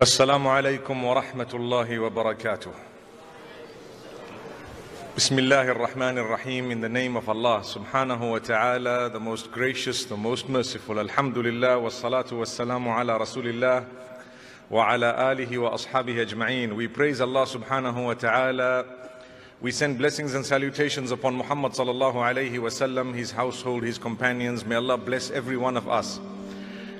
السلام عليكم ورحمة الله وبركاته. بسم الله الرحمن الرحيم. In the name of Allah subhanahu wa ta'ala, the most gracious, the most merciful. Alhamdulillah, wassalatu wassalamu ala rasulillah wa ala alihi wa ashabihi ajma'in. We praise Allah subhanahu wa ta'ala. We send blessings and salutations upon Muhammad sallallahu alayhi wa sallam, his household, his companions. May Allah bless every one of us.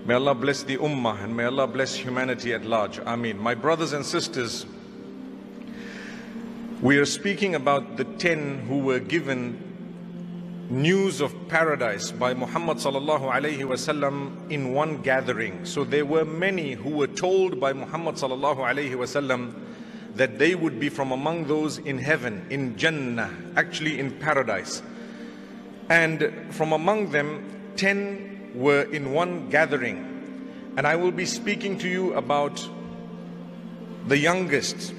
May Allah bless the Ummah and may Allah bless humanity at large. Ameen. My brothers and sisters, we are speaking about the 10 who were given news of paradise by Muhammad sallallahu alayhi wa sallam in one gathering. So there were many who were told by Muhammad sallallahu alayhi wa sallam that they would be from among those in heaven, in Jannah, actually in paradise. And from among them, 10 were in one gathering, and I will be speaking to you about the youngest,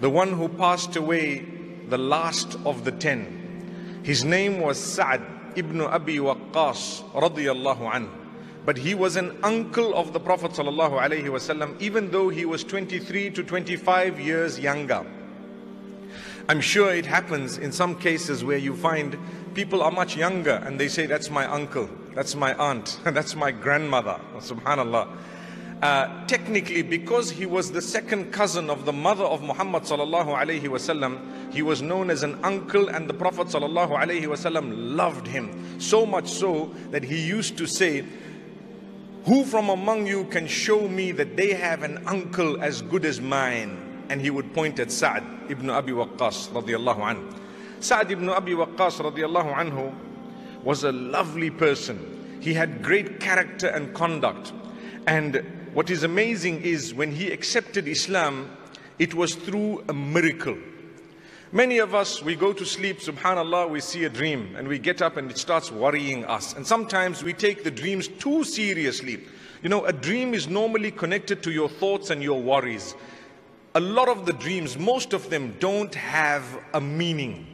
the one who passed away, the last of the 10. His name was Sa'd ibn Abi Waqqas radiyallahu anhu, but he was an uncle of the Prophet sallallahu alaihi wasallam, even though he was 23 to 25 years younger. I'm sure it happens in some cases where you find people are much younger and they say, that's my uncle, that's my aunt, that's my grandmother, subhanallah. Technically, because he was the second cousin of the mother of Muhammad sallallahu alaihi wasallam, he was known as an uncle, and the Prophet sallallahu alaihi wasallam loved him. So much so that he used to say, who from among you can show me that they have an uncle as good as mine? And he would point at Sa'd ibn Abi Waqqas radiyallahu anhu. Sa'd ibn Abi Waqqas radiyallahu anhu was a lovely person. He had great character and conduct. And what is amazing is when he accepted Islam, it was through a miracle. Many of us, we go to sleep, subhanallah, we see a dream and we get up and it starts worrying us. And sometimes we take the dreams too seriously. You know, a dream is normally connected to your thoughts and your worries. A lot of the dreams, most of them don't have a meaning.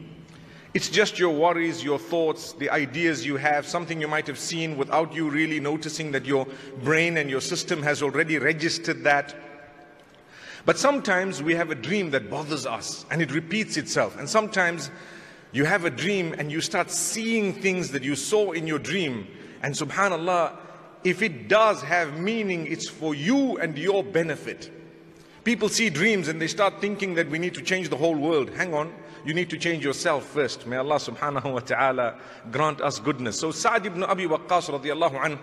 It's just your worries, your thoughts, the ideas you have, something you might have seen without you really noticing that your brain and your system has already registered that. But sometimes we have a dream that bothers us and it repeats itself. And sometimes you have a dream and you start seeing things that you saw in your dream. And subhanallah, if it does have meaning, it's for you and your benefit. People see dreams and they start thinking that we need to change the whole world. Hang on, you need to change yourself first. May Allah subhanahu wa ta'ala grant us goodness. So Sa'd ibn Abi Waqqas radiyallahu anhu,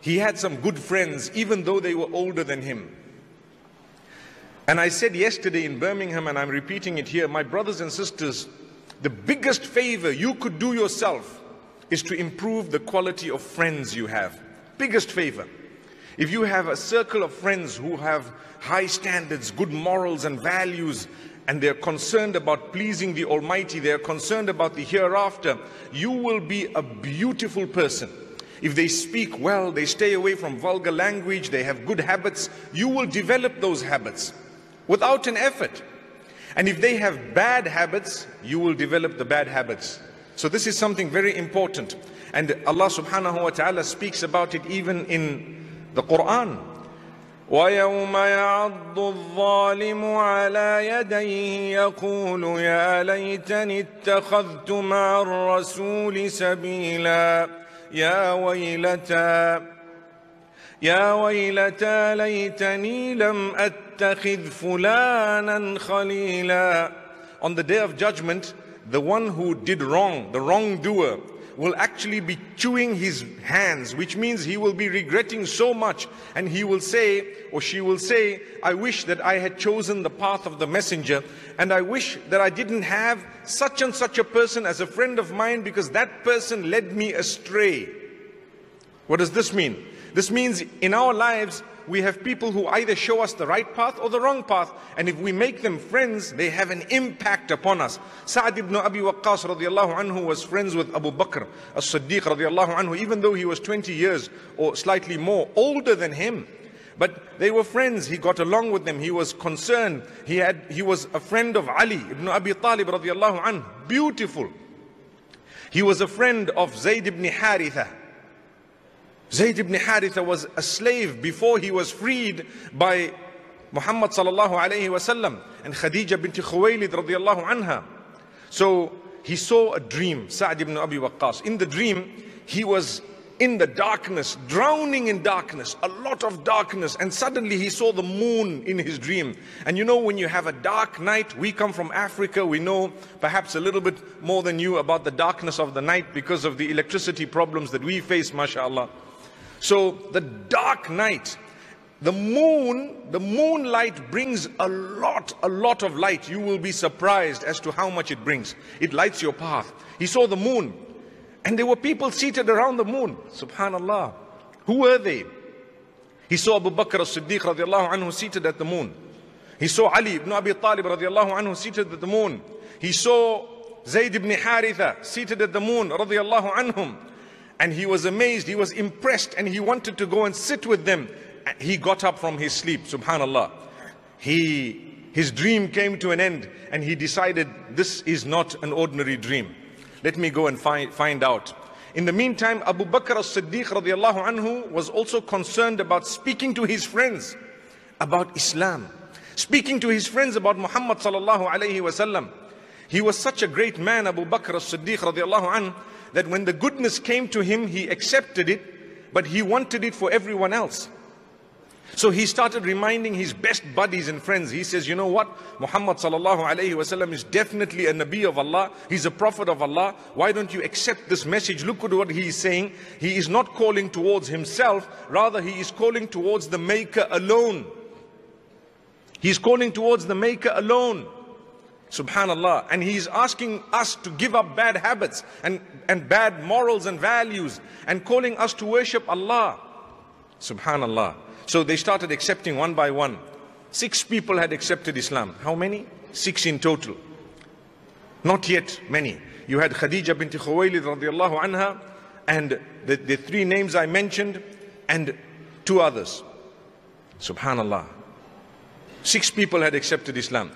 he had some good friends, even though they were older than him. And I said yesterday in Birmingham, and I'm repeating it here, my brothers and sisters, the biggest favor you could do yourself is to improve the quality of friends you have. Biggest favor. If you have a circle of friends who have high standards, good morals and values, and they're concerned about pleasing the Almighty, they're concerned about the hereafter, you will be a beautiful person. If they speak well, they stay away from vulgar language, they have good habits, you will develop those habits without an effort. And if they have bad habits, you will develop the bad habits. So this is something very important. And Allah subhanahu wa ta'ala speaks about it even in the Quran. وَيَوْمَ يَعَضُّ الظَّالِمُ عَلَى يَدَيْهِ يَقُولُ يَا لَيْتَنِ اتَّخَذْتُ مَعَ الرَّسُولِ سَبِيلًا يَا وَيْلَتَى لَيْتَنِي لَمْ أَتَّخِذْ فُلَانًا خَلِيلًا. On the day of judgment, the one who did wrong, the wrongdoer, will actually be chewing his hands, which means he will be regretting so much, and he will say, or she will say, I wish that I had chosen the path of the messenger, and I wish that I didn't have such and such a person as a friend of mine, because that person led me astray. What does this mean? This means in our lives we have people who either show us the right path or the wrong path, and if we make them friends, they have an impact upon us. Sa'd ibn Abi Waqqas radiyallahu anhu was friends with Abu Bakr as-Siddiq radiyallahu anhu, even though he was 20 years or slightly more older than him. But they were friends, he got along with them, he was concerned, he was a friend of Ali ibn Abi Talib radiyallahu anhu, beautiful. He was a friend of Zayd ibn Haritha. Zayd ibn Haritha was a slave before he was freed by Muhammad sallallahu alayhi wa sallam and Khadija bint Khuwaylid radiyallahu anha. So he saw a dream, Sa'd ibn Abi Waqqas. In the dream, he was in the darkness, drowning in darkness, a lot of darkness, and suddenly he saw the moon in his dream. And you know, when you have a dark night, we come from Africa, we know perhaps a little bit more than you about the darkness of the night because of the electricity problems that we face, mashallah. So the dark night, the moonlight brings a lot of light. You will be surprised as to how much it brings. It lights your path. He saw the moon, and there were people seated around the moon. Subhanallah. Who were they? He saw Abu Bakr as-Siddiq radiallahu anhu seated at the moon. He saw Ali ibn Abi Talib radiallahu anhu seated at the moon. He saw Zayd ibn Haritha seated at the moon radiallahu anhum. And he was amazed, he was impressed, and he wanted to go and sit with them. He got up from his sleep, subhanallah. His dream came to an end, and he decided this is not an ordinary dream. Let me go and find out. In the meantime, Abu Bakr as-Siddiq radiallahu anhu was also concerned about speaking to his friends about Islam, speaking to his friends about Muhammad sallallahu alayhi wa sallam. He was such a great man, Abu Bakr as-Siddiq radiallahu anhu, that when the goodness came to him, he accepted it, but he wanted it for everyone else. So he started reminding his best buddies and friends. He says, you know what? Muhammad sallallahu alayhi wa sallam is definitely a Nabi of Allah. He's a prophet of Allah. Why don't you accept this message? Look at what he is saying. He is not calling towards himself. Rather, he is calling towards the Maker alone. He's calling towards the Maker alone. Subhanallah. And he's asking us to give up bad habits and bad morals and values, and calling us to worship Allah. Subhanallah. So they started accepting one by one. 6 people had accepted Islam. How many? 6 in total. Not yet many. You had Khadija bint Khuwaylid radiallahu anha, and the 3 names I mentioned, and 2 others. Subhanallah. 6 people had accepted Islam.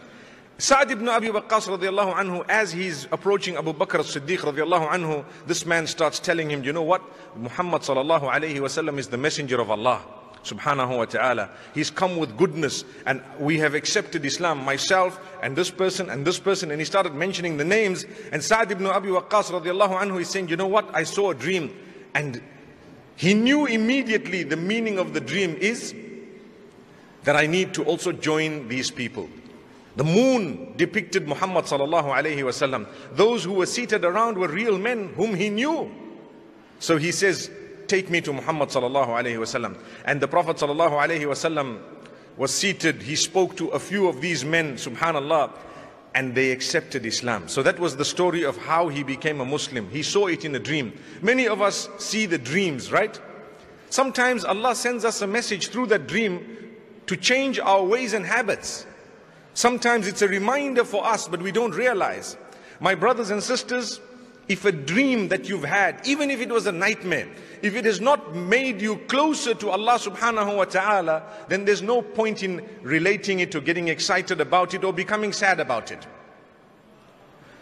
Sa'd ibn Abi Waqqas radiallahu anhu, as he's approaching Abu Bakr as-Siddiq radiallahu anhu, this man starts telling him, you know what? Muhammad sallallahu alayhi wa sallam is the messenger of Allah subhanahu wa ta'ala. He's come with goodness, and we have accepted Islam, myself and this person and this person. And he started mentioning the names, and Sa'd ibn Abi Waqqas radiallahu anhu is saying, you know what, I saw a dream. And he knew immediately the meaning of the dream is that I need to also join these people. The moon depicted Muhammad sallallahu alayhi wa sallam. Those who were seated around were real men whom he knew. So he says, take me to Muhammad sallallahu alayhi wa sallam. And the Prophet sallallahu alayhi wa sallam was seated. He spoke to a few of these men, subhanallah, and they accepted Islam. So that was the story of how he became a Muslim. He saw it in a dream. Many of us see the dreams, right? Sometimes Allah sends us a message through that dream to change our ways and habits. Sometimes it's a reminder for us, but we don't realize. My brothers and sisters, if a dream that you've had, even if it was a nightmare, if it has not made you closer to Allah subhanahu wa ta'ala, then there's no point in relating it or getting excited about it or becoming sad about it.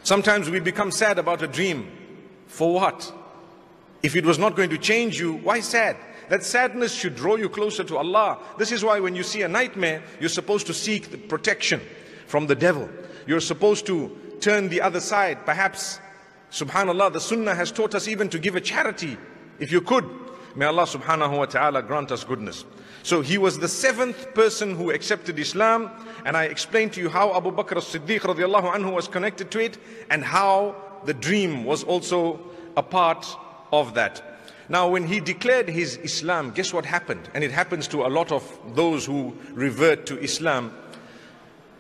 Sometimes we become sad about a dream. For what? If it was not going to change you, why sad? That sadness should draw you closer to Allah. This is why when you see a nightmare, you're supposed to seek the protection from the devil. You're supposed to turn the other side, perhaps. Subhanallah, the sunnah has taught us even to give a charity, if you could. May Allah subhanahu wa ta'ala grant us goodness. So he was the 7th person who accepted Islam, and I explained to you how Abu Bakr as-Siddiq radiallahu anhu was connected to it, and how the dream was also a part of that. Now when he declared his Islam, guess what happened? And it happens to a lot of those who revert to Islam.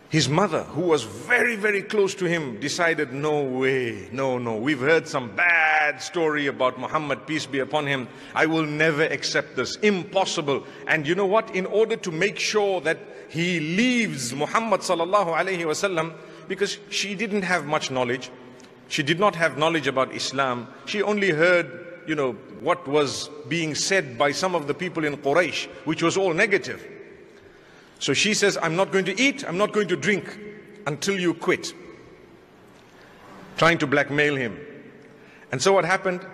His mother, who was very, very close to him, decided, no way, no, no. We've heard some bad story about Muhammad, peace be upon him. I will never accept this. Impossible. And you know what? In order to make sure that he leaves Muhammad sallallahu alayhi wa sallam, because she didn't have much knowledge. She did not have knowledge about Islam. She only heard, you know, what was being said by some of the people in Quraysh, which was all negative. So she says, I'm not going to eat, I'm not going to drink until you quit. Trying to blackmail him. And so what happened?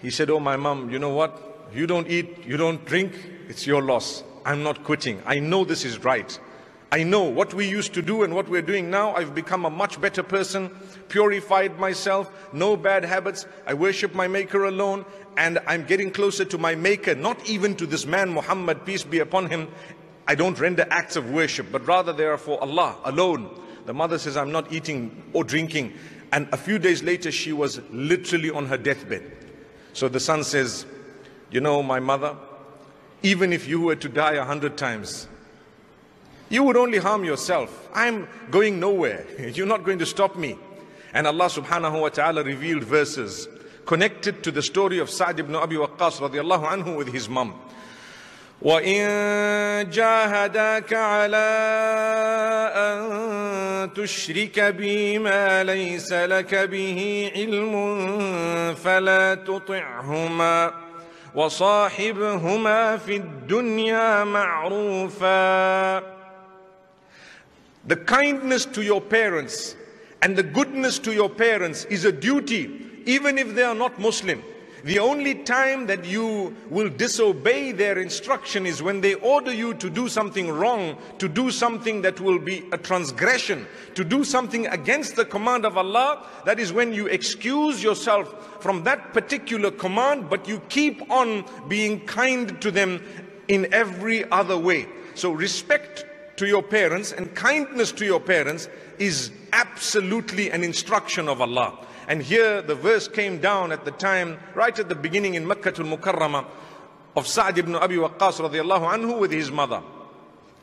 He said, oh my mom, you know what? You don't eat, you don't drink, it's your loss. I'm not quitting. I know this is right. I know what we used to do and what we're doing now. I've become a much better person, purified myself, no bad habits. I worship my maker alone, and I'm getting closer to my maker, not even to this man Muhammad, peace be upon him. I don't render acts of worship, but rather they are for Allah alone. The mother says, I'm not eating or drinking. And a few days later, she was literally on her deathbed. So the son says, you know, my mother, even if you were to die 100 times, you would only harm yourself. I'm going nowhere. You're not going to stop me. And Allah subhanahu wa ta'ala revealed verses connected to the story of Sa'd ibn Abi Waqqas radiallahu anhu with his mum. وَإِن جَاهَدَاكَ عَلَىٰ أَن تُشْرِكَ بِي مَا لَيْسَ لَكَ بِهِ عِلْمٌ فَلَا تُطِعْهُمَا وَصَاحِبْهُمَا فِي الدُّنْيَا مَعْرُوفًا. The kindness to your parents and the goodness to your parents is a duty, even if they are not Muslim. The only time that you will disobey their instruction is when they order you to do something wrong, to do something that will be a transgression, to do something against the command of Allah. That is when you excuse yourself from that particular command, but you keep on being kind to them in every other way. So respect to your parents and kindness to your parents is absolutely an instruction of Allah. And here the verse came down at the time, right at the beginning in Makkah al-Mukarramah, of Sa'd ibn Abi Waqqas radiallahu anhu with his mother.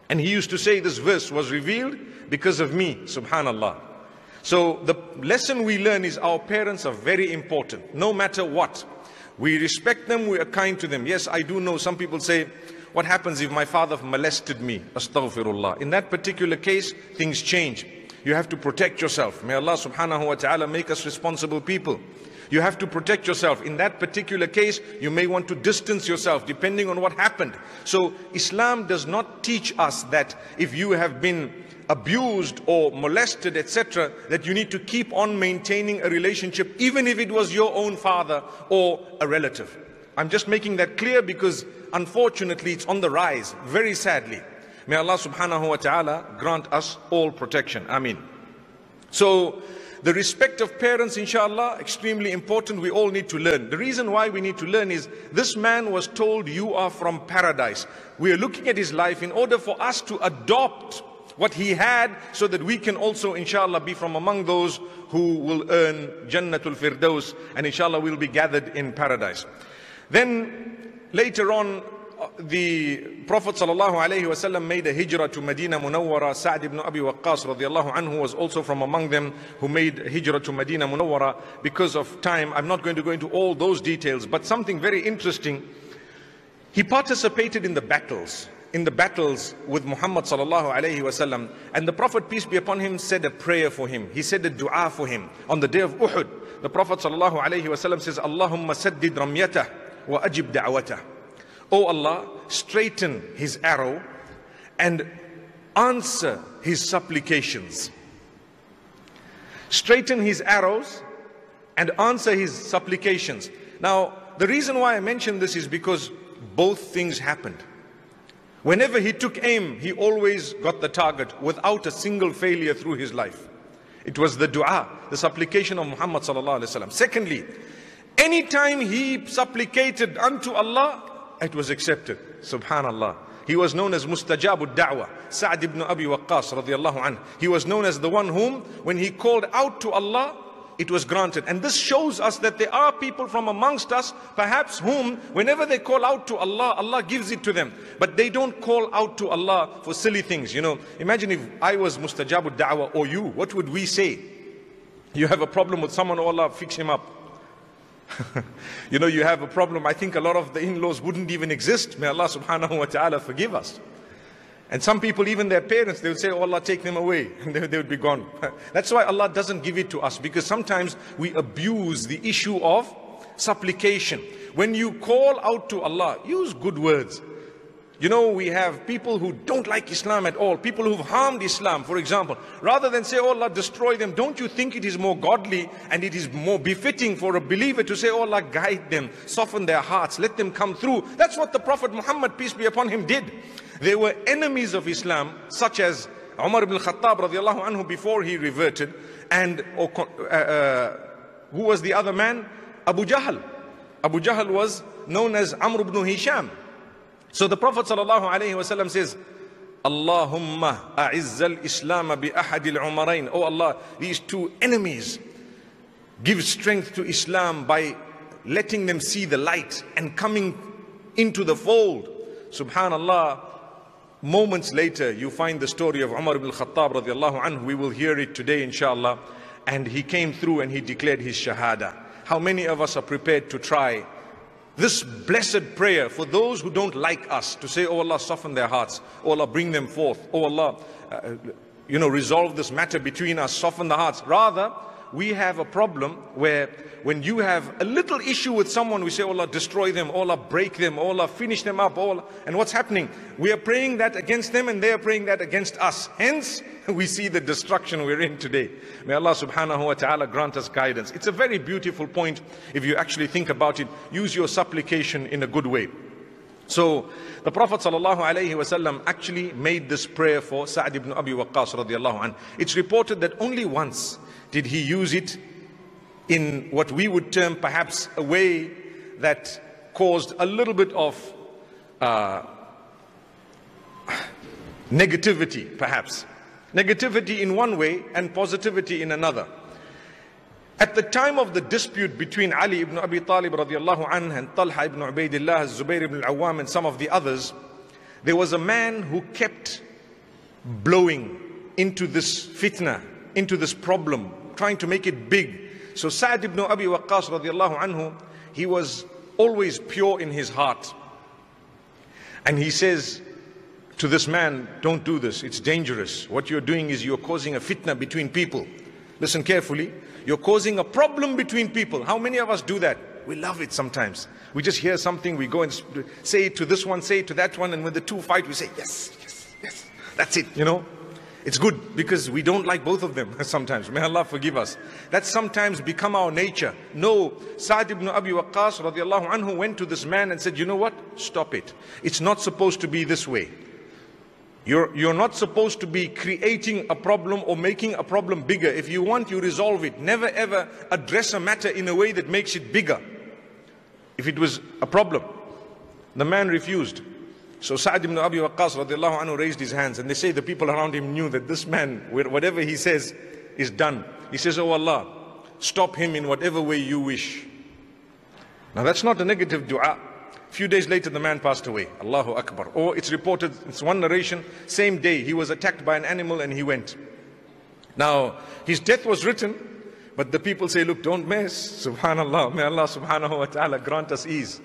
And he used to say, this verse was revealed because of me, subhanallah. So the lesson we learn is our parents are very important, no matter what. We respect them, we are kind to them. Yes, I do know some people say, what happens if my father molested me? Astaghfirullah. In that particular case, things change. You have to protect yourself. May Allah subhanahu wa ta'ala make us responsible people. You have to protect yourself. In that particular case, you may want to distance yourself depending on what happened. So Islam does not teach us that if you have been abused or molested, etc., that you need to keep on maintaining a relationship, even if it was your own father or a relative. I'm just making that clear because unfortunately it's on the rise, very sadly. May Allah subhanahu wa ta'ala grant us all protection. Ameen. So the respect of parents, inshallah, extremely important. We all need to learn. The reason why we need to learn is this man was told, you are from paradise. We are looking at his life in order for us to adopt what he had so that we can also, inshallah, be from among those who will earn Jannatul Firdaus, and inshallah will be gathered in paradise. Then later on, the Prophet ﷺ made a hijrah to Medina Munawwara. Sa'd ibn Abi Waqqas radiallahu anhu was also from among them who made a hijrah to Medina Munawwara. Because of time, I'm not going to go into all those details, but something very interesting. He participated in the battles with Muhammad ﷺ, and the Prophet, peace be upon him, said a prayer for him. He said a dua for him on the day of Uhud. The Prophet ﷺ says, Allahumma saddid ramyatah wa ajib da'watah. O Allah, straighten his arrow and answer his supplications. Straighten his arrows and answer his supplications. Now, the reason why I mention this is because both things happened. Whenever he took aim, he always got the target without a single failure through his life. It was the dua, the supplication of Muhammad sallallahu alaihi wasallam. Secondly, anytime he supplicated unto Allah, it was accepted. Subhanallah. He was known as Mustajabud Da'wah, Sa'd ibn Abi Waqqas radiallahu anhu. He was known as the one whom, when he called out to Allah, it was granted. And this shows us that there are people from amongst us, perhaps whom, whenever they call out to Allah, Allah gives it to them. But they don't call out to Allah for silly things. You know, imagine if I was Mustajabud Da'wah or you, what would we say? You have a problem with someone, oh Allah, fix him up. You know, you have a problem. I think a lot of the in-laws wouldn't even exist. May Allah subhanahu wa ta'ala forgive us. And some people, even their parents, they would say, oh Allah, take them away. And they would be gone. That's why Allah doesn't give it to us, because sometimes we abuse the issue of supplication. When you call out to Allah, use good words. You know, we have people who don't like Islam at all, people who've harmed Islam, for example. Rather than say, oh Allah, destroy them, don't you think it is more godly and it is more befitting for a believer to say, oh Allah, guide them, soften their hearts, let them come through? That's what the Prophet Muhammad, peace be upon him, did. They were enemies of Islam, such as Umar ibn Khattab radiallahu anhu, before he reverted, and who was the other man? Abu Jahl. Abu Jahl was known as Amr ibn Hisham. So the Prophet ﷺ says, Allahumma a'izzal Islam bi ahadil umarain. Oh Allah, these two enemies, give strength to Islam by letting them see the light and coming into the fold. Subhanallah, moments later you find the story of Umar ibn Khattab radiallahu anhu. We will hear it today inshallah. And he came through and he declared his shahada. How many of us are prepared to try this blessed prayer for those who don't like us, to say, oh Allah, soften their hearts. Oh Allah, bring them forth. Oh Allah, resolve this matter between us, soften the hearts. Rather, we have a problem where when you have a little issue with someone, we say, oh Allah, destroy them. Oh Allah, break them. Oh Allah, finish them up. Oh Allah. And what's happening? We are praying that against them and they are praying that against us. Hence, we see the destruction we're in today. May Allah subhanahu wa ta'ala grant us guidance. It's a very beautiful point if you actually think about it. Use your supplication in a good way. So the Prophet ﷺ actually made this prayer for Sa'd ibn Abi Waqqas radiallahu anh. It's reported that only once did he use it in what we would term perhaps a way that caused a little bit of negativity, perhaps. Negativity in one way and positivity in another. At the time of the dispute between Ali ibn Abi Talib radiallahu anhu and Talha ibn Ubaidillah, Az-Zubair ibn Al-Awwam and some of the others, there was a man who kept blowing into this fitna, into this problem, trying to make it big. So Sa'd ibn Abi Waqqas radiallahu anhu, he was always pure in his heart. And he says to this man, don't do this, it's dangerous. What you're doing is you're causing a fitna between people. Listen carefully. You're causing a problem between people. How many of us do that? We love it sometimes. We just hear something, we go and say it to this one, say it to that one, and when the two fight, we say, yes, yes, yes. That's it, you know. It's good because we don't like both of them sometimes. May Allah forgive us. That sometimes become our nature. No, Sa'd ibn Abi Waqqas radiallahu anhu went to this man and said, you know what? Stop it. It's not supposed to be this way. You're not supposed to be creating a problem or making a problem bigger. If you want, you resolve it. Never ever address a matter in a way that makes it bigger. If it was a problem, the man refused. So Sa'd ibn Abi Waqqas radiallahu anhu raised his hands, and they say the people around him knew that this man, whatever he says, is done. He says, oh Allah, stop him in whatever way you wish. Now that's not a negative dua. A few days later, the man passed away. Allahu Akbar. Or it's reported, it's one narration, same day he was attacked by an animal and he went. Now, his death was written, but the people say, look, don't mess. Subhanallah. May Allah subhanahu wa ta'ala grant us ease.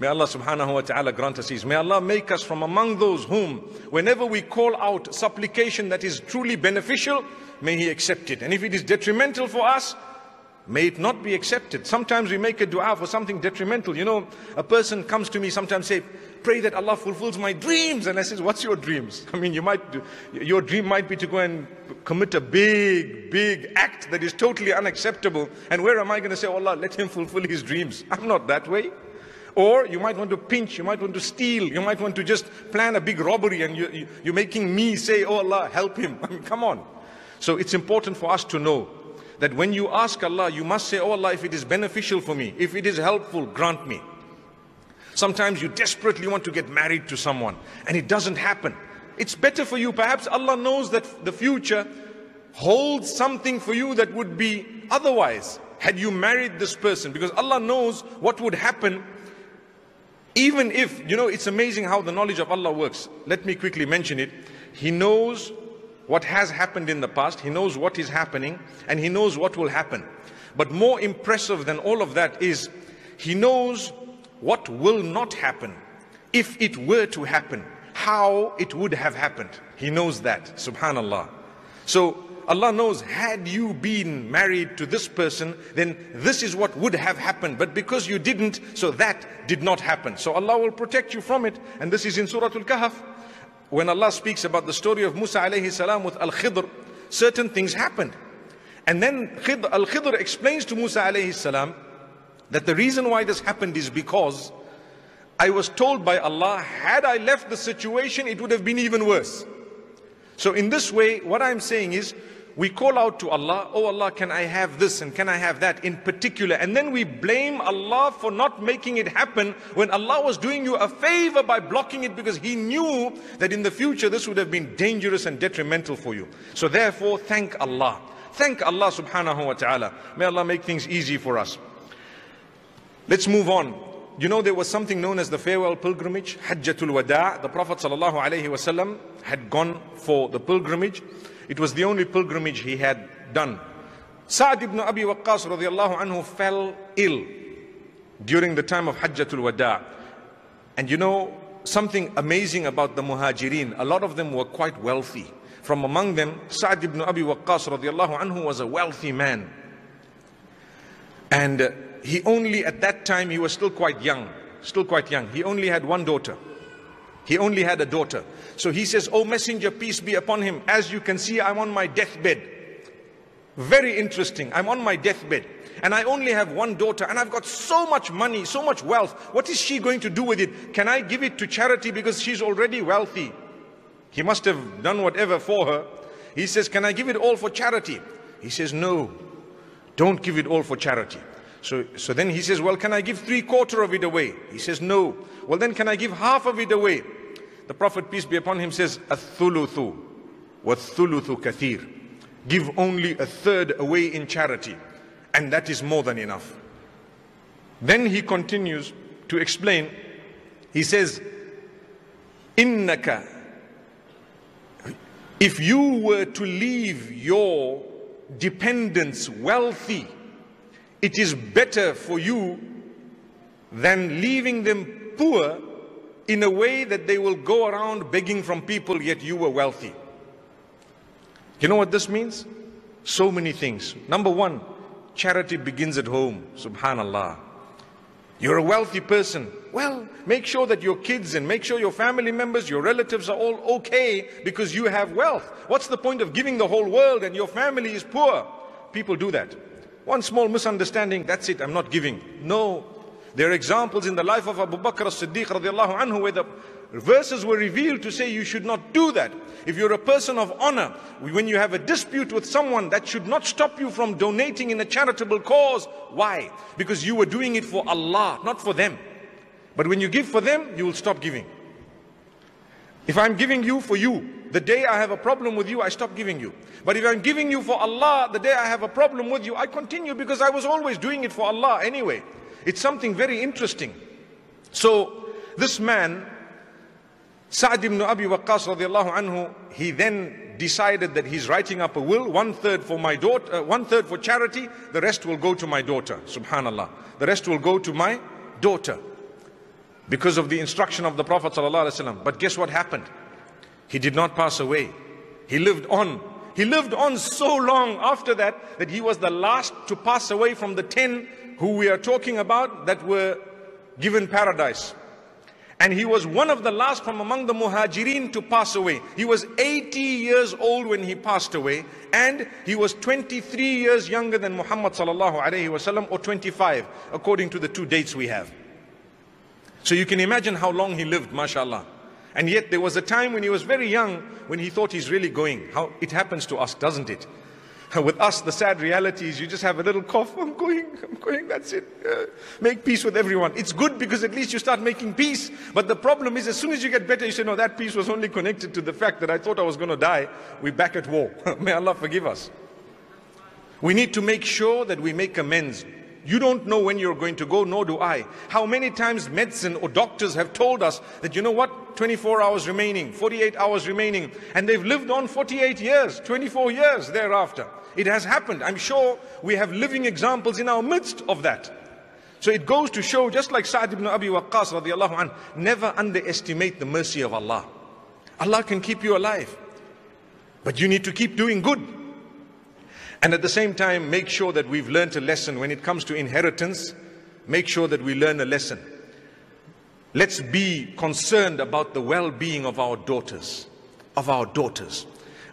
May Allah subhanahu wa ta'ala grant us ease. May Allah make us from among those whom, whenever we call out supplication that is truly beneficial, may He accept it. And if it is detrimental for us, may it not be accepted. Sometimes we make a dua for something detrimental. You know, a person comes to me sometimes say, pray that Allah fulfills my dreams. And I says, what's your dreams? I mean, your dream might be to go and commit a big, big act that is totally unacceptable. And where am I going to say, oh Allah, let him fulfill his dreams? I'm not that way. Or you might want to pinch, you might want to steal, you might want to just plan a big robbery and you're making me say, oh Allah, help him. I mean, come on. So it's important for us to know that when you ask Allah, you must say, oh Allah, if it is beneficial for me, if it is helpful, grant me. Sometimes you desperately want to get married to someone and it doesn't happen. It's better for you. Perhaps Allah knows that the future holds something for you that would be otherwise had you married this person, because Allah knows what would happen. Even if, you know, it's amazing how the knowledge of Allah works. Let me quickly mention it. He knows what has happened in the past, He knows what is happening, and He knows what will happen. But more impressive than all of that is, He knows what will not happen. If it were to happen, how it would have happened. He knows that, subhanallah. So Allah knows, had you been married to this person, then this is what would have happened. But because you didn't, so that did not happen. So Allah will protect you from it. And this is in Surah Al-Kahf. When Allah speaks about the story of Musa alayhi salam with Al-Khidr, certain things happened. And then Al-Khidr explains to Musa alayhi salam that the reason why this happened is because I was told by Allah, had I left the situation, it would have been even worse. So in this way, what I'm saying is, we call out to Allah, oh Allah, can I have this and can I have that in particular? And then we blame Allah for not making it happen when Allah was doing you a favor by blocking it, because He knew that in the future this would have been dangerous and detrimental for you. So therefore, thank Allah. Thank Allah subhanahu wa ta'ala. May Allah make things easy for us. Let's move on. You know, there was something known as the farewell pilgrimage, Hajjatul Wada'. The Prophet sallallahu alaihi wasallam had gone for the pilgrimage. It was the only pilgrimage he had done. Sa'd ibn Abi Waqqas radiallahu anhu fell ill during the time of Hajjatul Wada'. And you know, something amazing about the Muhajirin, a lot of them were quite wealthy. From among them, Sa'd ibn Abi Waqqas radiallahu anhu was a wealthy man. And he only, at that time, he was still quite young. He only had one daughter. He only had a daughter. So he says, "O Messenger, peace be upon him, as you can see, I'm on my deathbed." Very interesting. I'm on my deathbed and I only have one daughter and I've got so much money, so much wealth. What is she going to do with it? Can I give it to charity because she's already wealthy? He must have done whatever for her. He says, "Can I give it all for charity?" He says, "No, don't give it all for charity." So then he says, "Well, can I give 3/4 of it away?" He says, "No." "Well, then can I give half of it away?" The Prophet, peace be upon him, says, "Ath-thuluthu wa ath-thuluthu kathir." Give only a third away in charity, and that is more than enough. Then he continues to explain. He says, "Innaka, if you were to leave your dependents wealthy, it is better for you than leaving them poor, in a way that they will go around begging from people, yet you were wealthy." You know what this means? So many things. Number one, charity begins at home. Subhanallah. You're a wealthy person. Well, make sure that your kids and make sure your family members, your relatives are all okay because you have wealth. What's the point of giving the whole world and your family is poor? People do that. One small misunderstanding, that's it, I'm not giving. No. There are examples in the life of Abu Bakr as-Siddiq radiallahu anhu where the verses were revealed to say you should not do that. If you're a person of honor, when you have a dispute with someone, that should not stop you from donating in a charitable cause. Why? Because you were doing it for Allah, not for them. But when you give for them, you will stop giving. If I'm giving you for you, the day I have a problem with you, I stop giving you. But if I'm giving you for Allah, the day I have a problem with you, I continue because I was always doing it for Allah anyway. It's something very interesting. So this man, Sa'd ibn Abi Waqqas radiallahu anhu, he then decided that he's writing up a will, 1/3 for my daughter, 1/3 for charity, the rest will go to my daughter. Subhanallah. The rest will go to my daughter. Because of the instruction of the Prophet sallallahu alaihi wasallam. But guess what happened? He did not pass away. He lived on. He lived on so long after that, that he was the last to pass away from the 10 who we are talking about that were given paradise. And he was one of the last from among the Muhajirin to pass away. He was 80 years old when he passed away, and he was 23 years younger than Muhammad sallallahu alaihi wasallam, or 25, according to the two dates we have. So you can imagine how long he lived, mashallah. And yet there was a time when he was very young, when he thought he's really going. How it happens to us, doesn't it? With us, the sad reality is you just have a little cough. I'm going, that's it. Make peace with everyone. It's good because at least you start making peace. But the problem is, as soon as you get better, you say, no, that peace was only connected to the fact that I thought I was going to die. We're back at war. May Allah forgive us. We need to make sure that we make amends. You don't know when you're going to go, nor do I. How many times medicine or doctors have told us that, you know what, 24 hours remaining, 48 hours remaining, and they've lived on 48 years, 24 years thereafter. It has happened. I'm sure we have living examples in our midst of that. So it goes to show, just like Sa'd ibn Abi Waqqas radiallahu anhu, never underestimate the mercy of Allah. Allah can keep you alive, but you need to keep doing good. And at the same time, make sure that we've learned a lesson when it comes to inheritance. Make sure that we learn a lesson. Let's be concerned about the well-being of our daughters,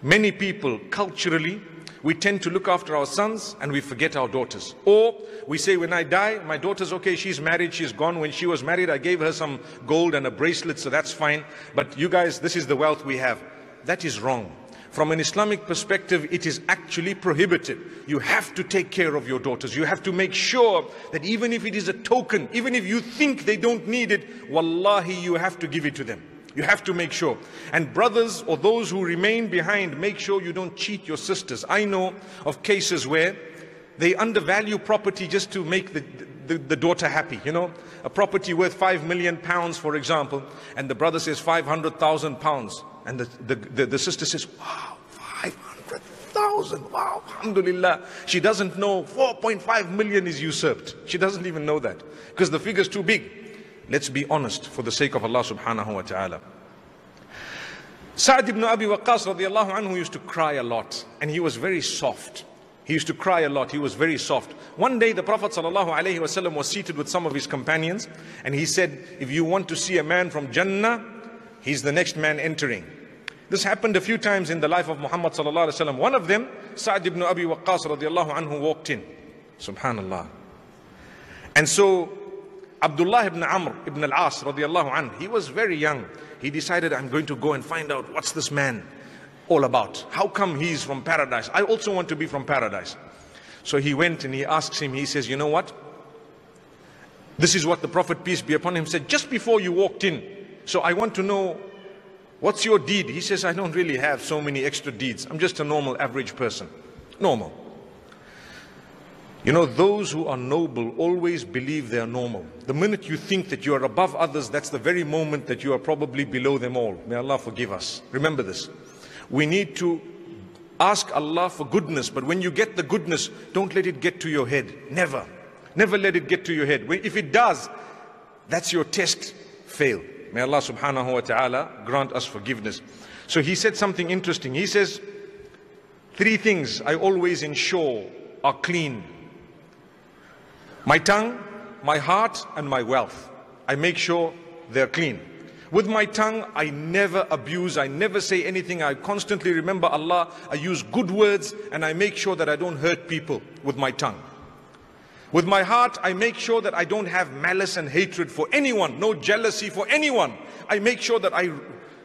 Many people, culturally, we tend to look after our sons and we forget our daughters. Or we say, when I die, my daughter's okay, she's married, she's gone. When she was married, I gave her some gold and a bracelet, so that's fine. But you guys, this is the wealth we have. That is wrong. From an Islamic perspective, it is actually prohibited. You have to take care of your daughters. You have to make sure that even if it is a token, even if you think they don't need it, wallahi, you have to give it to them. You have to make sure. And brothers or those who remain behind, make sure you don't cheat your sisters. I know of cases where they undervalue property just to make the daughter happy, you know. A property worth £5 million, for example, and the brother says £500,000. And the sister says, wow, 500,000, wow, alhamdulillah. She doesn't know 4.5 million is usurped. She doesn't even know that because the figure's too big. Let's be honest for the sake of Allah subhanahu wa ta'ala. Sa'd ibn Abi Waqqas radiallahu anhu used to cry a lot, and he was very soft. He used to cry a lot. He was very soft. One day the Prophet ﷺ was seated with some of his companions, and he said, if you want to see a man from Jannah, he's the next man entering. This happened a few times in the life of Muhammad ﷺ. One of them, Sa'd ibn Abi Waqqas radiallahu anhu, walked in. Subhanallah. And so Abdullah ibn Amr ibn Al-As radiallahu anhu, he was very young. He decided, I'm going to go and find out what's this man all about. How come he's from paradise? I also want to be from paradise. So he went and he asks him, he says, you know what? This is what the Prophet, peace be upon him, said just before you walked in. So I want to know, what's your deed? He says, I don't really have so many extra deeds. I'm just a normal average person. Normal. You know, those who are noble always believe they are normal. The minute you think that you are above others, that's the very moment that you are probably below them all. May Allah forgive us. Remember this. We need to ask Allah for goodness, but when you get the goodness, don't let it get to your head. Never. Never let it get to your head. If it does, that's your test fail. May Allah subhanahu wa ta'ala grant us forgiveness. So he said something interesting. He says, three things I always ensure are clean. My tongue, my heart, and my wealth. I make sure they're clean. With my tongue, I never abuse, I never say anything, I constantly remember Allah, I use good words, and I make sure that I don't hurt people with my tongue. With my heart, I make sure that I don't have malice and hatred for anyone, no jealousy for anyone. I make sure that I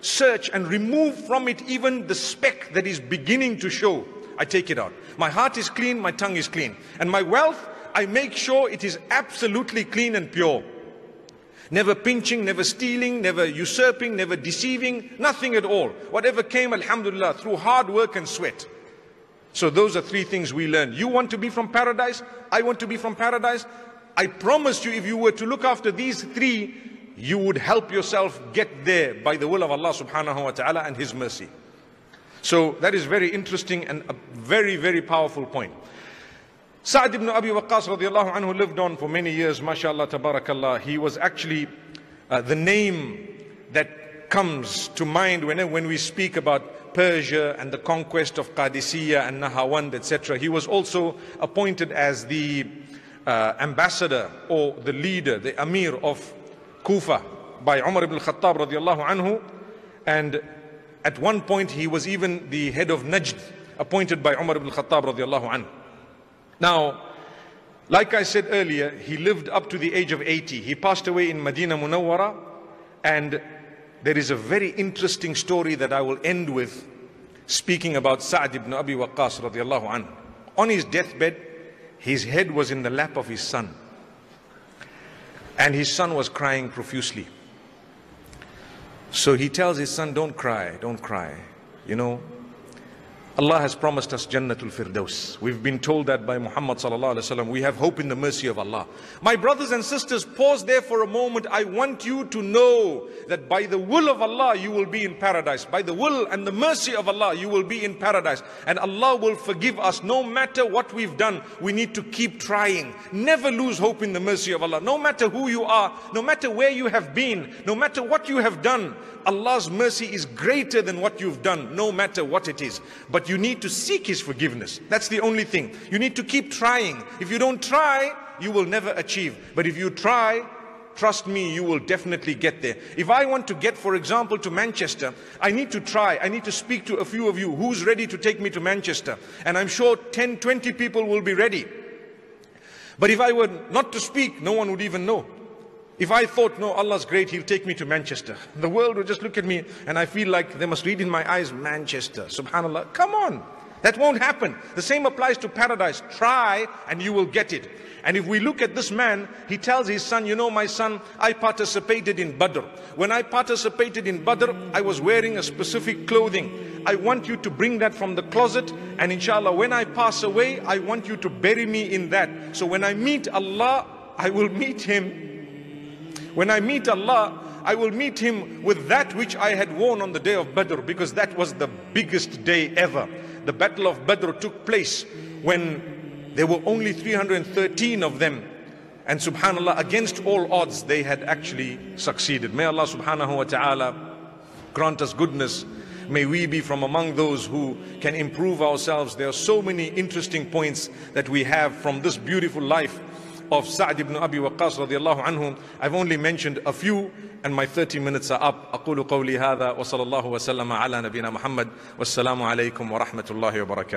search and remove from it even the speck that is beginning to show. I take it out. My heart is clean, my tongue is clean. And my wealth, I make sure it is absolutely clean and pure. Never pinching, never stealing, never usurping, never deceiving, nothing at all. Whatever came, alhamdulillah, through hard work and sweat. So those are three things we learn. You want to be from paradise? I want to be from paradise. I promise you, if you were to look after these three, you would help yourself get there by the will of Allah subhanahu wa ta'ala and His mercy. So that is very interesting and a very, very powerful point. Sa'd ibn Abi Waqqas radiallahu anhu lived on for many years, mashallah, tabarakallah. He was actually the name that comes to mind when we speak about Persia and the conquest of Qadisiyah and Nahawand, etc. He was also appointed as the ambassador or the leader, the Amir of Kufa by Umar ibn Khattab radiallahu anhu. And at one point he was even the head of Najd, appointed by Umar ibn Khattab radiallahu anhu. Now, like I said earlier, he lived up to the age of 80. He passed away in Medina Munawwara, and there is a very interesting story that I will end with, speaking about Sa'd ibn Abi Waqqas radiallahu anhu. On his deathbed, his head was in the lap of his son, and his son was crying profusely. So he tells his son, don't cry, you know. Allah has promised us Jannatul Firdaus. We've been told that by Muhammad sallallahu alaihi wasallam. We have hope in the mercy of Allah. My brothers and sisters, pause there for a moment. I want you to know that by the will of Allah, you will be in paradise. By the will and the mercy of Allah, you will be in paradise. And Allah will forgive us no matter what we've done. We need to keep trying. Never lose hope in the mercy of Allah. No matter who you are, no matter where you have been, no matter what you have done, Allah's mercy is greater than what you've done, no matter what it is. But you need to seek His forgiveness. That's the only thing. You need to keep trying. If you don't try, you will never achieve. But if you try, trust me, you will definitely get there. If I want to get, for example, to Manchester, I need to try. I need to speak to a few of you who's ready to take me to Manchester. And I'm sure 10, 20 people will be ready. But if I were not to speak, no one would even know. If I thought, no, Allah's great, He'll take me to Manchester. The world would just look at me and I feel like they must read in my eyes, Manchester. Subhanallah. Come on. That won't happen. The same applies to paradise. Try and you will get it. And if we look at this man, he tells his son, you know, my son, I participated in Badr. When I participated in Badr, I was wearing a specific clothing. I want you to bring that from the closet. And inshallah, when I pass away, I want you to bury me in that. So when I meet Allah, I will meet Him. When I meet Allah, I will meet Him with that which I had worn on the day of Badr, because that was the biggest day ever. The Battle of Badr took place when there were only 313 of them. And subhanAllah, against all odds, they had actually succeeded. May Allah subhanahu wa ta'ala grant us goodness. May we be from among those who can improve ourselves. There are so many interesting points that we have from this beautiful life of Sa'd ibn Abi Waqqas radiyallahu anhu. I've only mentioned a few and my 30 minutes are up. أقول قولي هذا وصلى الله وسلم على نبينا محمد والسلام عليكم ورحمة الله وبركاته.